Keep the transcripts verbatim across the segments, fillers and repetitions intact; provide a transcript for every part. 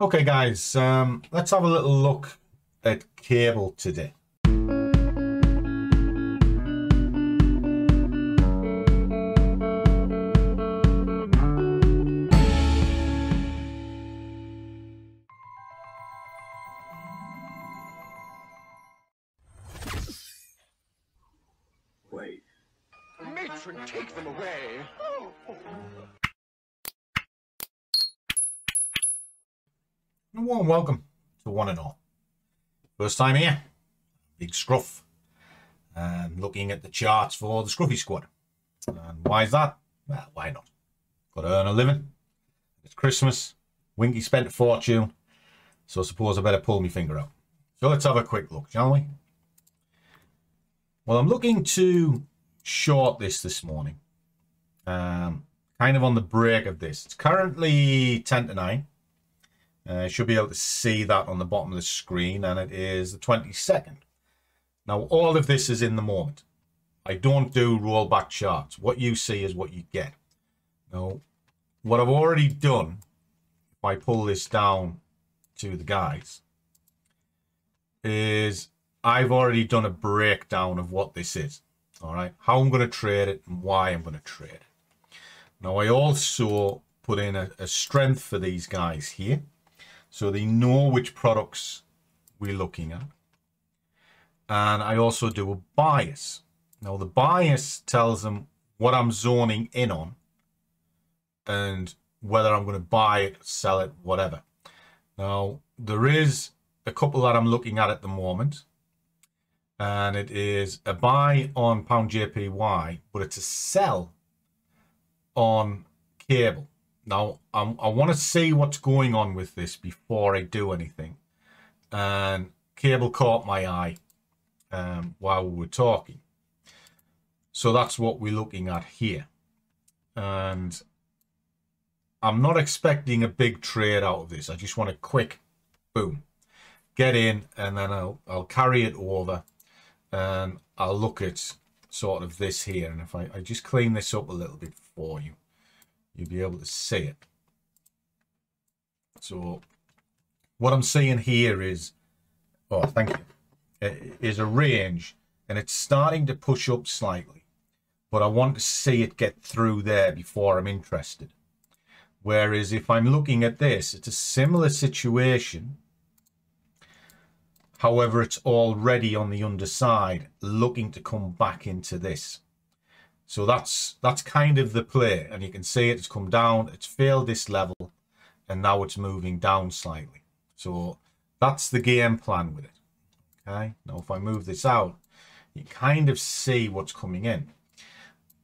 Okay guys, um, let's have a little look at cable today. Wait. Matron, take them away. Oh. A warm welcome to one and all. First time here, Big Scruff, and looking at the charts for the Scruffy Squad. And why is that? Well, why not? Got to earn a living. It's Christmas. Winky spent a fortune, so I suppose I better pull my finger out. So let's have a quick look, shall we? Well, I'm looking to short this this morning. Um, kind of on the break of this. It's currently ten to nine. Uh, should be able to see that on the bottom of the screen, and it is the twenty-second. Now, all of this is in the moment. I don't do rollback charts. What you see is what you get. Now, what I've already done, if I pull this down to the guys, is I've already done a breakdown of what this is. All right, how I'm going to trade it and why I'm going to trade it. Now, I also put in a, a strength for these guys here, so they know which products we're looking at. And I also do a bias. Now the bias tells them what I'm zoning in on and whether I'm going to buy it, sell it, whatever. Now there is a couple that I'm looking at at the moment. And it is a buy on pound J P Y, but it's a sell on cable. Now, I'm, I want to see what's going on with this before I do anything. And cable caught my eye um, while we were talking. So that's what we're looking at here. And I'm not expecting a big trade out of this. I just want a quick boom. Get in, and then I'll, I'll carry it over. And I'll look at sort of this here. And if I, I just clean this up a little bit for you, you'll be able to see it. So what I'm seeing here is, oh, thank you, it is a range, and it's starting to push up slightly, but I want to see it get through there before I'm interested. Whereas if I'm looking at this, it's a similar situation. However, it's already on the underside looking to come back into this. So that's that's kind of the play, and you can see it, it's come down, it's failed this level, and now it's moving down slightly. So that's the game plan with it. Okay, now if I move this out, you kind of see what's coming in,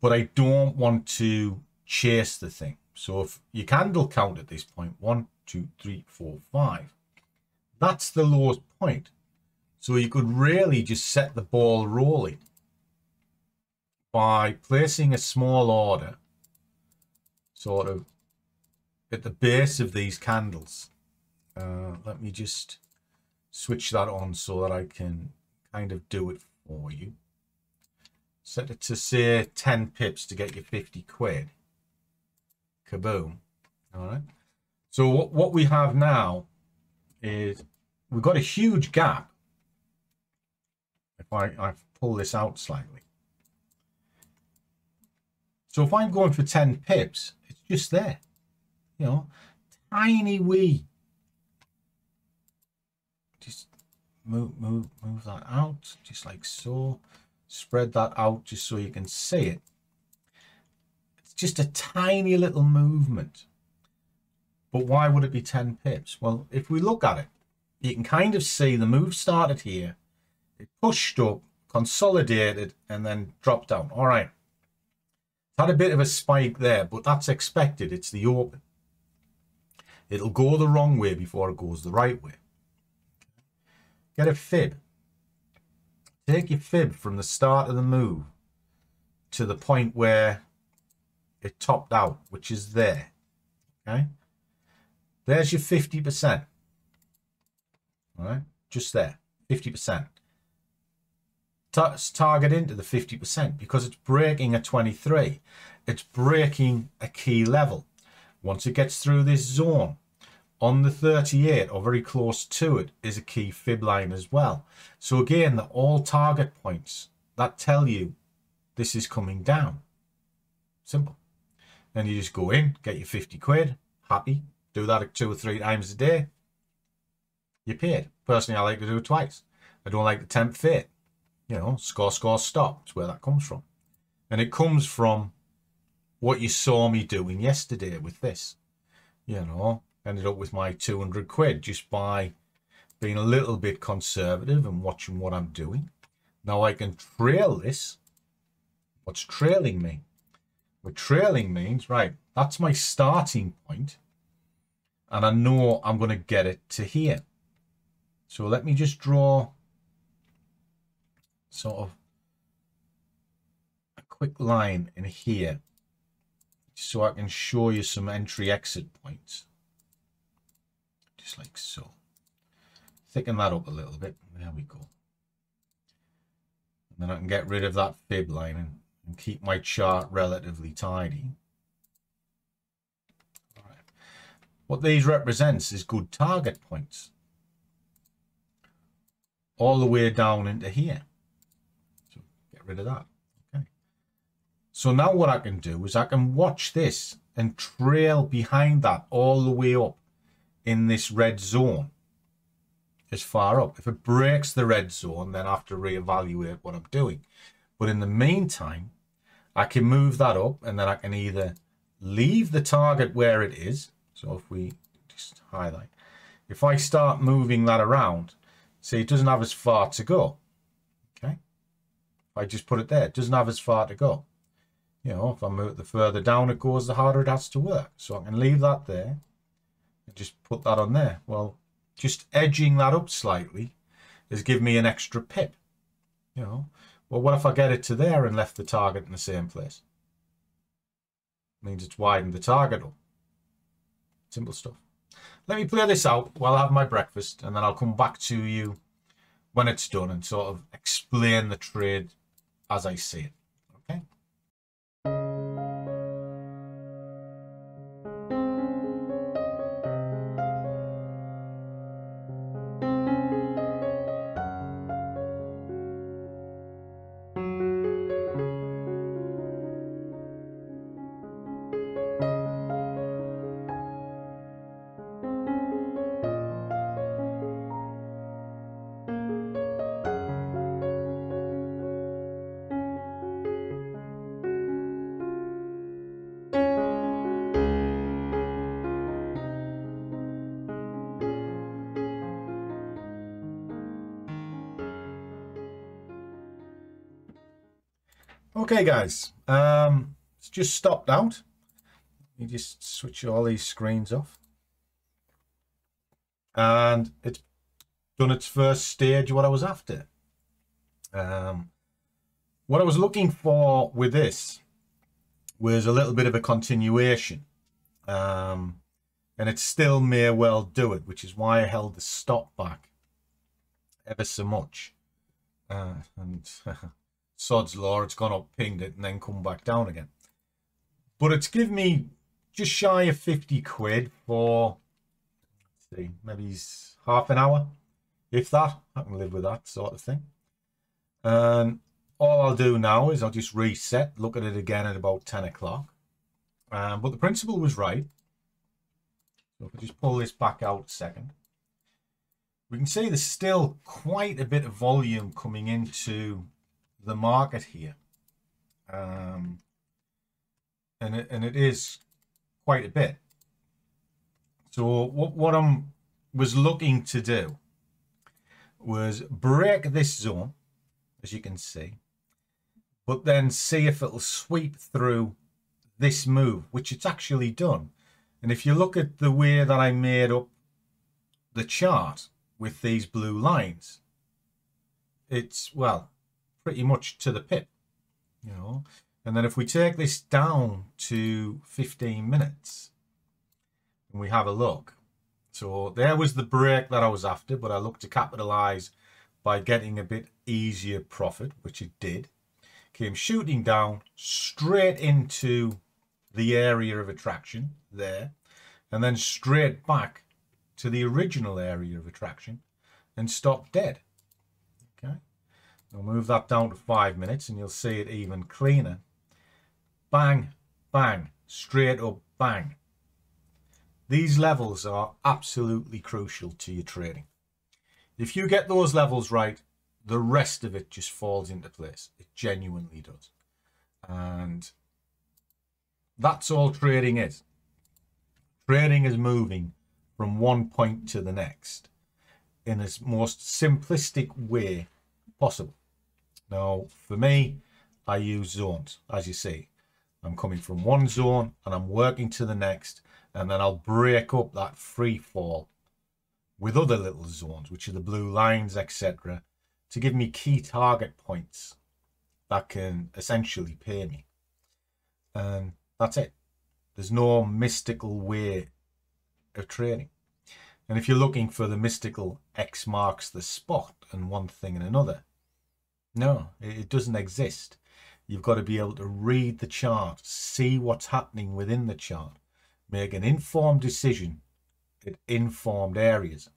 but I don't want to chase the thing. So if your candle count at this point, one, two, three, four, five, that's the lowest point. So you could really just set the ball rolling by placing a small order sort of at the base of these candles. Uh, let me just switch that on so that I can kind of do it for you. Set it to say ten pips to get your fifty quid. Kaboom. All right. So what, what we have now is we've got a huge gap. If I, I pull this out slightly. So if I'm going for ten pips, it's just there, you know, tiny wee. Just move, move, move that out, just like so. Spread that out just so you can see it. It's just a tiny little movement. But why would it be ten pips? Well, if we look at it, you can kind of see the move started here. It pushed up, consolidated, and then dropped down. All right. Had a bit of a spike there, but that's expected. It's the open. It'll go the wrong way before it goes the right way. Get a fib. Take your fib from the start of the move to the point where it topped out, which is there. Okay, there's your fifty percent. All right, just there, fifty percent. Target into the fifty percent because it's breaking a twenty-three. It's breaking a key level. Once it gets through this zone, on the thirty-eight or very close to it is a key fib line as well. So again, they're all target points that tell you this is coming down. Simple. Then you just go in, get your fifty quid, happy. Do that two or three times a day. You're paid. Personally, I like to do it twice. I don't like to tempt fate. You know, score, score, stop. That's where that comes from. And it comes from what you saw me doing yesterday with this. You know, ended up with my two hundred quid just by being a little bit conservative and watching what I'm doing. Now I can trail this. What's trailing me? What trailing means, right, that's my starting point. And I know I'm going to get it to here. So let me just draw sort of a quick line in here so I can show you some entry exit points. Just like so. Thicken that up a little bit. There we go. And then I can get rid of that fib line and, and keep my chart relatively tidy. All right. What these represents is good target points. All the way down into here. So get rid of that. Okay. So now what I can do is I can watch this and trail behind that all the way up in this red zone, as far up. If it breaks the red zone, then I have to reevaluate what I'm doing. But in the meantime, I can move that up and then I can either leave the target where it is. So if we just highlight, if I start moving that around, see, it doesn't have as far to go. Okay. If I just put it there, it doesn't have as far to go. You know, if I move it, the further down it goes, the harder it has to work. So I can leave that there and just put that on there. Well, just edging that up slightly has given me an extra pip. You know, well, what if I get it to there and left the target in the same place? It means it's widened the target up. Simple stuff. Let me play this out while I have my breakfast and then I'll come back to you when it's done and sort of explain the trade as I see it. Okay. Okay guys, um, it's just stopped out. You just switch all these screens off. And it's done its first stage, what I was after. Um, what I was looking for with this was a little bit of a continuation. Um, and it still may well do it, which is why I held the stop back ever so much. Uh, and... Sod's law, it's gone up, pinged it, and then come back down again. But it's given me just shy of fifty quid for, let's see, maybe half an hour, if that. I can live with that sort of thing. And all I'll do now is I'll just reset, look at it again at about ten o'clock. Um, but the principle was right. So if I just pull this back out a second, we can see there's still quite a bit of volume coming into the market here, um, and, it, and it is quite a bit. So what, what I was looking to do was break this zone, as you can see, but then see if it'll sweep through this move, which it's actually done. And if you look at the way that I made up the chart with these blue lines, it's, well, pretty much to the pip, you know. And then if we take this down to fifteen minutes and we have a look, so there was the break that I was after, but I looked to capitalize by getting a bit easier profit, which it did. Came shooting down straight into the area of attraction there and then straight back to the original area of attraction and stop dead. Okay, I'll move that down to five minutes and you'll see it even cleaner. Bang, bang, straight up, bang. These levels are absolutely crucial to your trading. If you get those levels right, the rest of it just falls into place. It genuinely does. And that's all trading is. Trading is moving from one point to the next in its most simplistic way possible. Now, for me, I use zones. As you see, I'm coming from one zone and I'm working to the next, and then I'll break up that free fall with other little zones, which are the blue lines, et cetera, to give me key target points that can essentially pay me. And that's it. There's no mystical way of trading. And if you're looking for the mystical X marks the spot and one thing and another, no, it doesn't exist. You've got to be able to read the chart, see what's happening within the chart, make an informed decision at informed areas.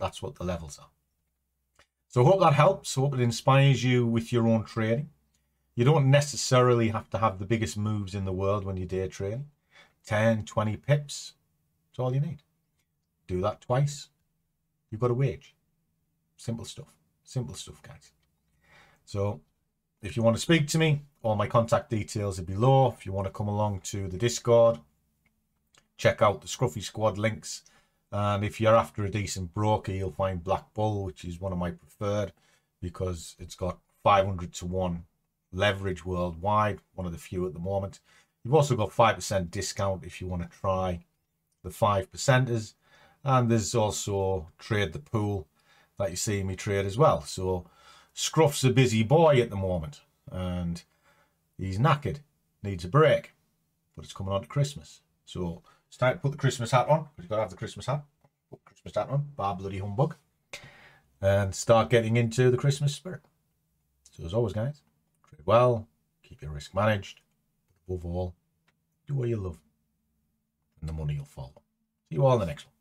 That's what the levels are. So I hope that helps. Hope it inspires you with your own trading. You don't necessarily have to have the biggest moves in the world when you're day trading. ten, twenty pips, that's all you need. Do that twice, you've got a wage. Simple stuff, simple stuff, guys. So if you want to speak to me, all my contact details are below. If you want to come along to the Discord, check out the Scruffy Squad links. And if you're after a decent broker, you'll find BlackBull, which is one of my preferred because it's got five hundred to one leverage worldwide, one of the few at the moment. You've also got five percent discount if you want to try the five percenters. And there's also Trade the Pool that you see me trade as well. So Scruff's a busy boy at the moment and he's knackered, needs a break, but it's coming on to Christmas. So it's time to put the Christmas hat on, because you've got to have the Christmas hat. Put the Christmas hat on, bar bloody humbug, and start getting into the Christmas spirit. So as always, guys, trade well, keep your risk managed, but above all, do what you love, and the money will follow. See you all in the next one.